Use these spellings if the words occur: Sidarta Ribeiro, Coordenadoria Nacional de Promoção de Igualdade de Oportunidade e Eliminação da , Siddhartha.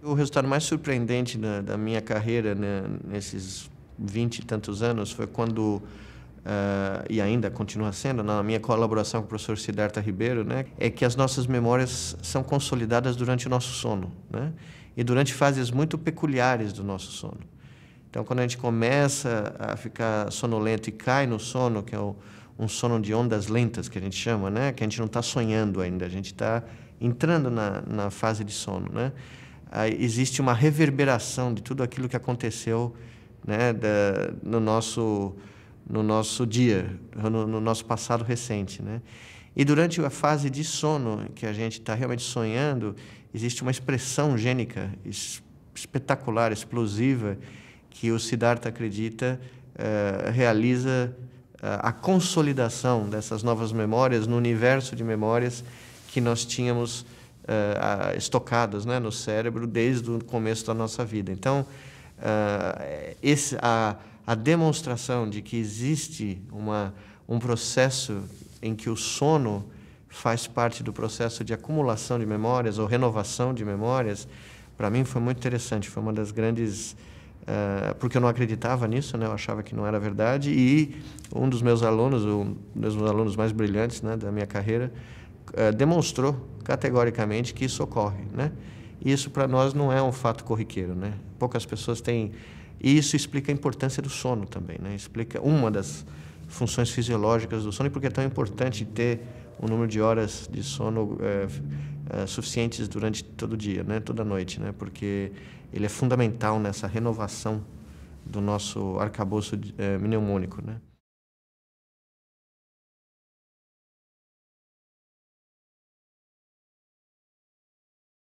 O resultado mais surpreendente da minha carreira, né, nesses 20 e tantos anos, foi quando, e ainda continua sendo, na minha colaboração com o professor Sidarta Ribeiro, né, é que as nossas memórias são consolidadas durante o nosso sono, né, e durante fases muito peculiares do nosso sono. Então, quando a gente começa a ficar sonolento e cai no sono, que é um sono de ondas lentas, que a gente chama, né, que a gente não está sonhando ainda, a gente está entrando na fase de sono, né, existe uma reverberação de tudo aquilo que aconteceu, né, no nosso dia, no nosso passado recente, né? E durante a fase de sono, que a gente está realmente sonhando, existe uma expressão gênica espetacular, explosiva, que o Siddhartha acredita realiza a consolidação dessas novas memórias no universo de memórias que nós tínhamos estocadas, né, no cérebro desde o começo da nossa vida. Então, a demonstração de que existe um processo em que o sono faz parte do processo de acumulação de memórias ou renovação de memórias, para mim foi muito interessante, foi uma das grandes... porque eu não acreditava nisso, né, eu achava que não era verdade, e um dos meus alunos mais brilhantes, né, da minha carreira, demonstrou categoricamente que isso ocorre, né? E isso para nós não é um fato corriqueiro, né? Poucas pessoas têm, e isso explica a importância do sono também, né? Explica uma das funções fisiológicas do sono e porque é tão importante ter um número de horas de sono suficientes durante todo o dia, né? Toda noite, né? Porque ele é fundamental nessa renovação do nosso arcabouço mnemônico, né?